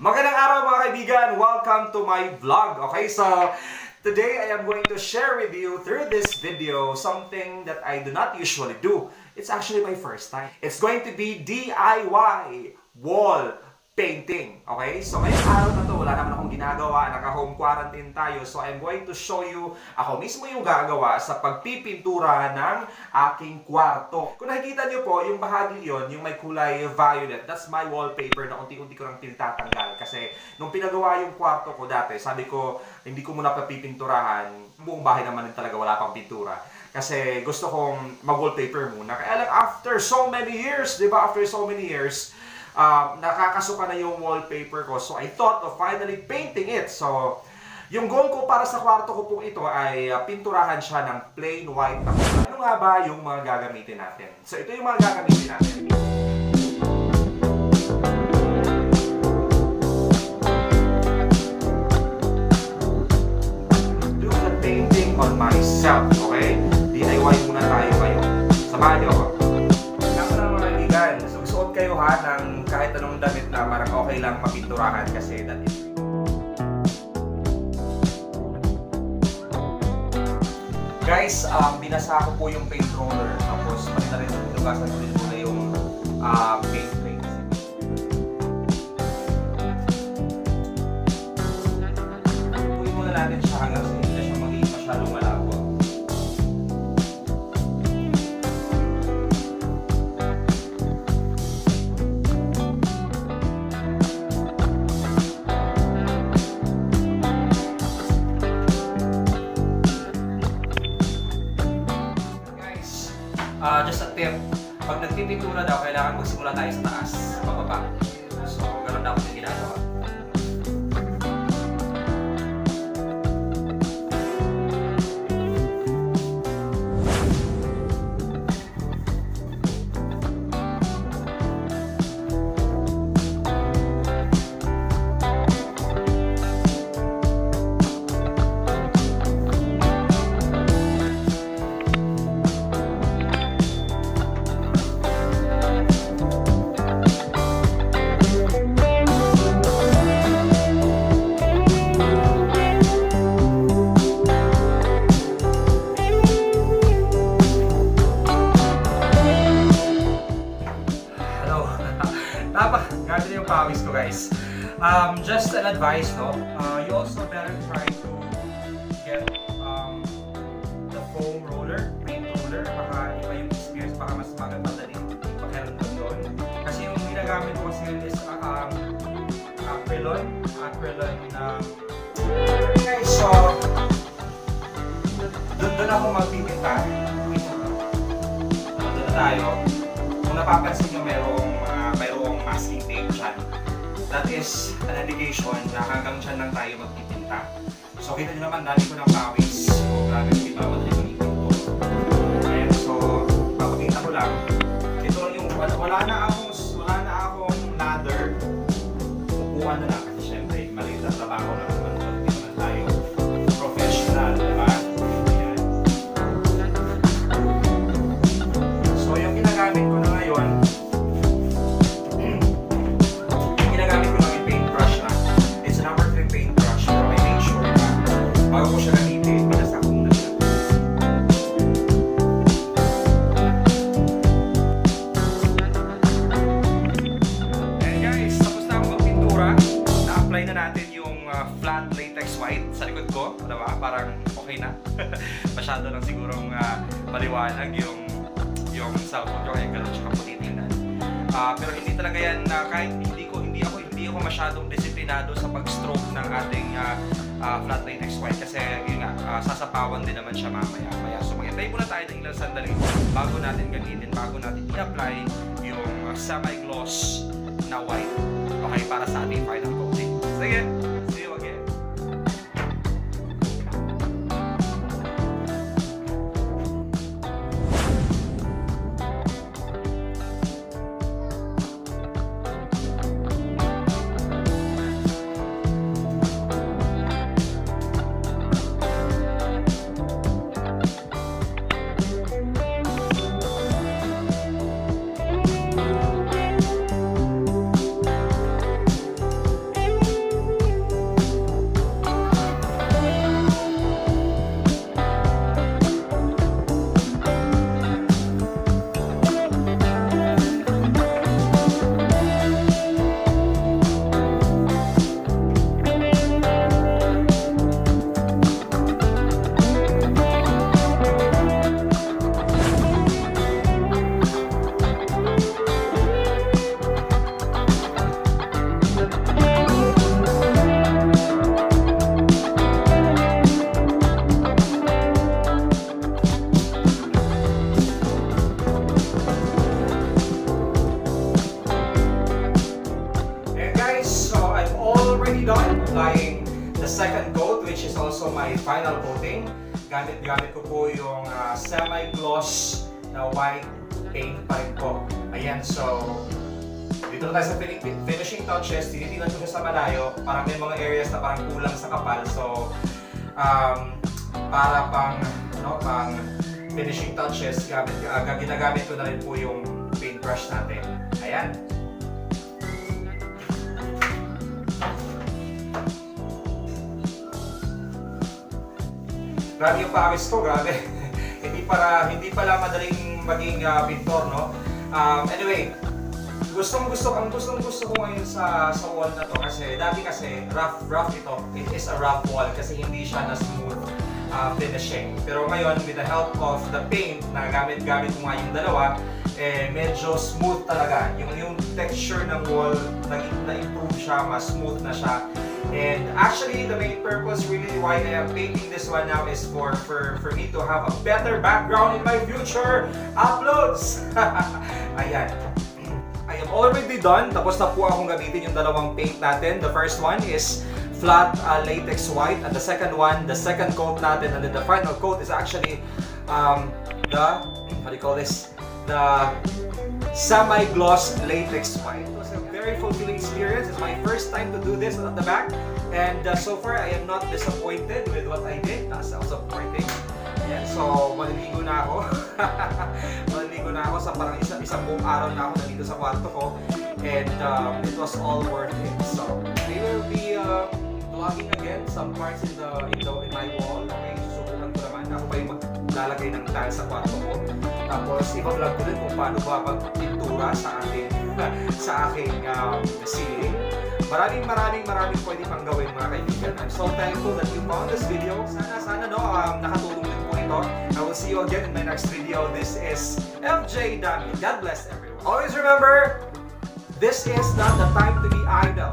Magandang araw mga kaibigan! Welcome to my vlog! Okay, so today I am going to share with you through this video something that I do not usually do. It's actually my first time. It's going to be DIY wall painting. Okay, so ngayong araw na to, wala naman akong ginagawa. Naka-home quarantine tayo. So I'm going to show you ako mismo yung gagawa sa pagpipintura ng aking kwarto. Kung nakikita nyo po, yung bahagi yon, yung may kulay violet, that's my wallpaper na unti-unti ko nang tinatatanggal. Kasi nung pinagawa yung kwarto ko dati, sabi ko, hindi ko muna papipinturahan. Buong bahay naman talaga wala pang pintura. Kasi gusto kong mag-wallpaper muna. Kaya lang after so many years, di ba? After so many years, nakakasuka na yung wallpaper ko. So I thought of finally painting it. So yung goal ko para sa kwarto ko pong ito ay pinturahan siya ng plain white na kulay. Ano nga ba yung mga gagamitin natin? So ito yung mga gagamitin natin. Do the painting on myself. Okay? DIY muna tayo ngayon. Samahan niyo ako. Suot kayo ha ng kahit anong damit na parang okay lang mapinturahan kasi that is. Guys, binasa ko po yung paint roller tapos pati na rin pinugasan ko rin muna yung paint plate. Puyin muna natin siya hanggang sa hindi na siya magiging masyadong malabo. Just a tip, pag nagpipintura daw, kailangan magsimula tayo sa taas, pababa. So, ganun dapat yung ginagawa. Pawis ko guys. Just an advice, no? You also better try to get the foam roller, paint roller, baka iba yung experience, baka mas magandang pakiramdam doon. Kasi yung ginagamit ko kasi is acrylon na okay, so doon ako magpipinta. Doon na tayo. Kung napapansin nyo mayroong masking tape dyan. That is an indication na hanggang dyan lang tayo magpipinta. So kita nyo naman, dali ko ng pawis. So grabe, di ba? Madali ko ipinto. Ayan, so papakita ko lang. Ito lang yung, wala na akong ladder. Upuan na lang kasi syempre, maliit na trabaho lang naman. Hindi naman tayo professional, di ba? So yung ginagamit ko na ngayon, masyado lang sigurong maliwanag yung cellphone ko, kaya ganun siya kapatitingnan. Pero hindi talaga yan, kahit hindi ako masyadong disiplinado sa pag-stroke ng ating flat plate XY kasi yun nga, sasapawan din naman siya mamaya. So mag-intay muna tayo ng ilang sandali bago natin gamitin, bago natin i-apply yung semi-gloss na white. Okay, para sa ating final coating. Sige! already done, like the second coat, which is also my final coating. Gamit ko po yung semi-gloss na white paint pa rin po. Ayan, so dito na tayo sa finishing touches. Tinitinan ko siya sa malayo, parang may mga areas na parang kulang sa kapal. So para pang finishing touches, ginagamit ko na rin po yung paintbrush natin. Ayan. Grabe yung pawis ko, grabe. hindi pala madaling maging pintor, no? Anyway, gustong gusto ko ngayon sa wall na to kasi dati kasi rough ito. It is a rough wall kasi hindi siya na smooth finishing. Pero ngayon, with the help of the paint na gamit ko nga yung dalawa, eh, medyo smooth talaga. Yung texture ng wall, na-improve siya, mas smooth na siya. And actually, the main purpose really why I am painting this one now is for me to have a better background in my future uploads. Ayan. I am already done. Tapos na po akong gamitin yung dalawang paint natin. The first one is flat latex white. And the second one, the second coat natin. And then the final coat is actually the semi-gloss latex white. Very fulfilling experience. It's my first time to do this at the back, and so far I am not disappointed with what I did. That's also pretty. Yeah, so maliligo na ako. Maliligo na ako sa parang isang buong araw na ako nandito sa kwarto ko, and it was all worth it. So we will be vlogging again some parts in my wall. Okay, susubukan ko naman. Ako pa yung maglalagay ng tile sa kwarto ko. Tapos i-vlog ko rin kung paano ba magpintura sa aking ceiling. Maraming pwede pang gawin, mga kaibigan. I'm so thankful that you found this video. Sana no, nakatulong din po ito. I will see you again in my next video. This is FJ Dami. God bless everyone. Always remember, this is not the time to be idle.